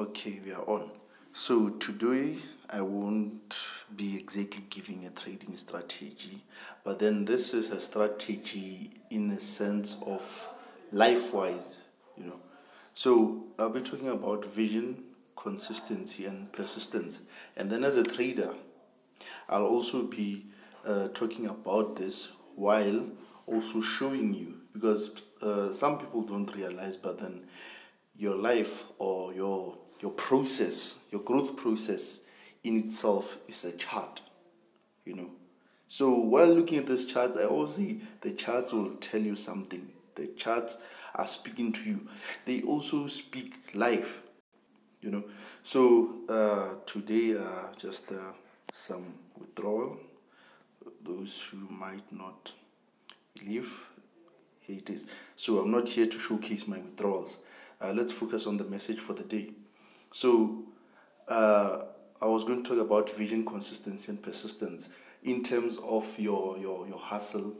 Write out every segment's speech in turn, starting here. Okay, we are on. So today I won't be exactly giving a trading strategy, but then this is a strategy in a sense of life-wise, you know. So I'll be talking about vision, consistency, and persistence. And then as a trader, I'll also be talking about this while also showing you, because some people don't realize, but then your life or your process, your growth process in itself is a chart, you know. So while looking at this chart, I always say the charts will tell you something. The charts are speaking to you. They also speak life, you know. So today just some withdrawal. Those who might not believe, here it is. So I'm not here to showcase my withdrawals. Let's focus on the message for the day. So I was going to talk about vision, consistency, and persistence in terms of your hustle,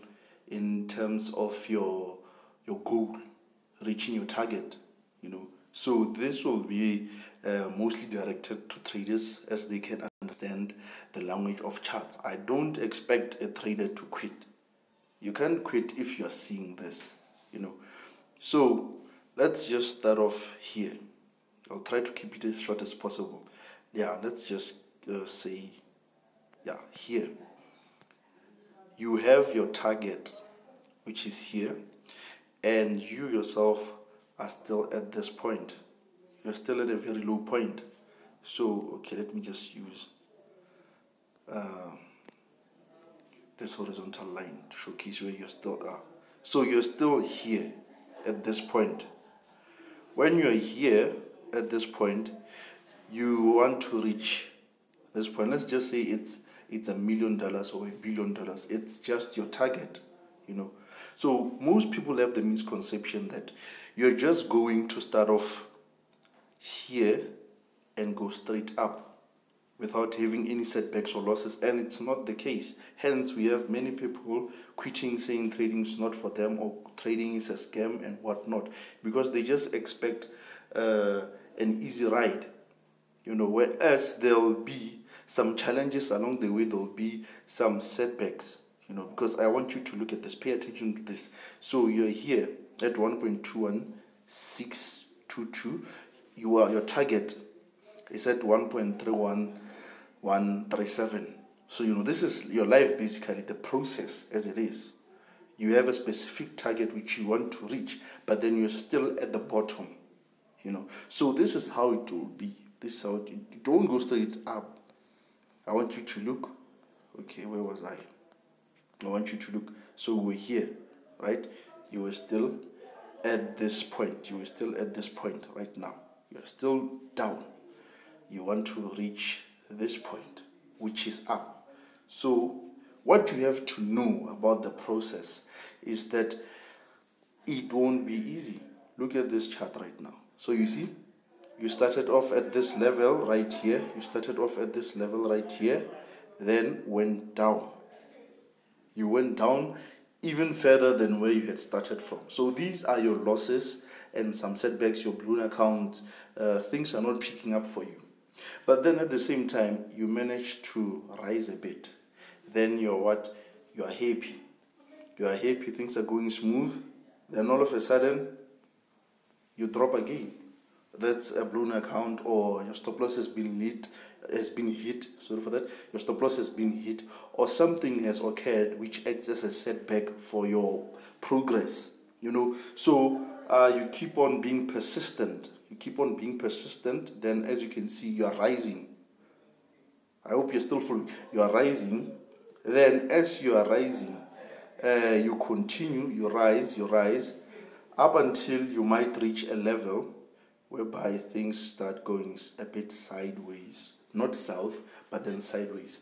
in terms of your goal, reaching your target, you know. So this will be mostly directed to traders, as they can understand the language of charts. I don't expect a trader to quit. You can't quit if you're seeing this, you know. So let's just start off here. I'll try to keep it as short as possible. Yeah, let's just say, yeah, here. You have your target, which is here, and you yourself are still at this point. You're still at a very low point. So, okay, let me just use this horizontal line to showcase where you still are. So you're still here at this point. When you're here, at this point, you want to reach this point. Let's just say it's $1 million or $1 billion. It's just your target, you know. So most people have the misconception that you're just going to start off here and go straight up without having any setbacks or losses, and it's not the case. Hence, we have many people quitting, saying trading is not for them or trading is a scam and whatnot, because they just expect an easy ride, you know, whereas there'll be some challenges along the way, there'll be some setbacks, you know, because I want you to look at this, pay attention to this. So you're here at 1.21622, your target is at 1.31137. So, you know, this is your life, basically, the process as it is. You have a specific target which you want to reach, but then you're still at the bottom. You know, so this is how it will be. This is how it, you don't go straight up. I want you to look. Okay, where was I? I want you to look. So we're here, right? You were still at this point. You were still at this point right now. You're still down. You want to reach this point, which is up. So what you have to know about the process is that it won't be easy. Look at this chart right now. So you see, you started off at this level right here. You started off at this level right here, then went down. You went down even further than where you had started from. So these are your losses and some setbacks, your blown account. Things are not picking up for you. But then at the same time, you managed to rise a bit. Then you're what? You are happy. You are happy. Things are going smooth. Then all of a sudden, you drop again. That's a blown account, or your stop loss has been hit. Sorry for that. Your stop loss has been hit, or something has occurred which acts as a setback for your progress. You know, so you keep on being persistent. You keep on being persistent. Then, as you can see, you are rising. I hope you're still following. You are rising. Then, as you are rising, you continue. You rise. You rise. Up until you might reach a level whereby things start going a bit sideways. Not south, but then sideways.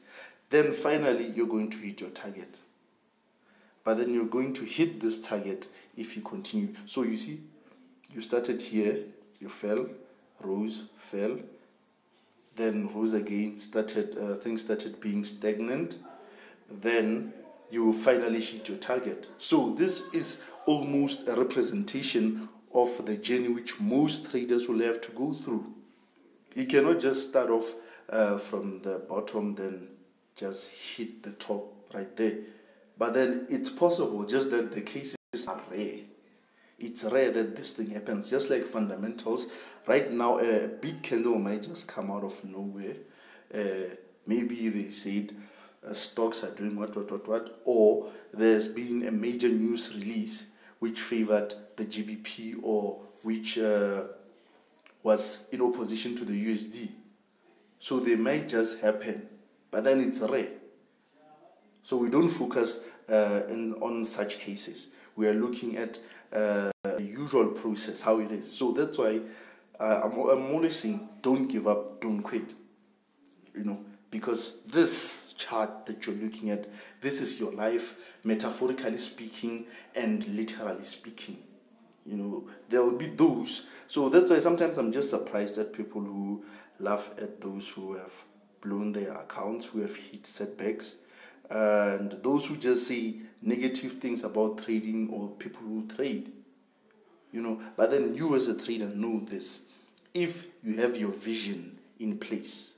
Then finally, you're going to hit your target. But then you're going to hit this target if you continue. So you see, you started here, you fell, rose, fell, then rose again, started, things started being stagnant, then you will finally hit your target. So this is almost a representation of the journey which most traders will have to go through. You cannot just start off from the bottom, then just hit the top right there. But then it's possible, just that the cases are rare. It's rare that this thing happens, just like fundamentals. Right now, a big candle might just come out of nowhere. Maybe they said stocks are doing what, or there's been a major news release which favored the GBP, or which was in opposition to the USD. So they might just happen, but then it's rare. So we don't focus on such cases. We are looking at the usual process, how it is. So that's why I'm always saying, don't give up, don't quit. You know, because this chart that you're looking at, this is your life, metaphorically speaking and literally speaking. You know, there will be those. So that's why sometimes I'm just surprised at people who laugh at those who have blown their accounts, who have hit setbacks, and those who just say negative things about trading or people who trade. You know, but then you as a trader know this. If you have your vision in place,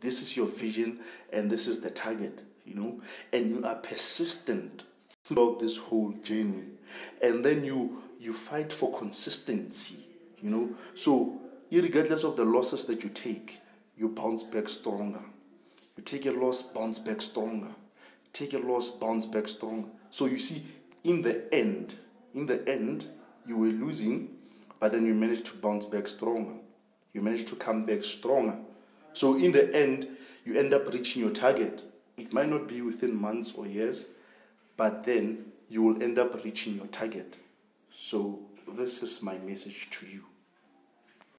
this is your vision and this is the target, you know, and you are persistent throughout this whole journey, and then you fight for consistency, you know. So irregardless of the losses that you take, you bounce back stronger. You take a loss, bounce back stronger. Take a loss, bounce back stronger. So you see, in the end, you were losing, but then you managed to bounce back stronger. You managed to come back stronger. So in the end, you end up reaching your target. It might not be within months or years, but then you will end up reaching your target. So this is my message to you.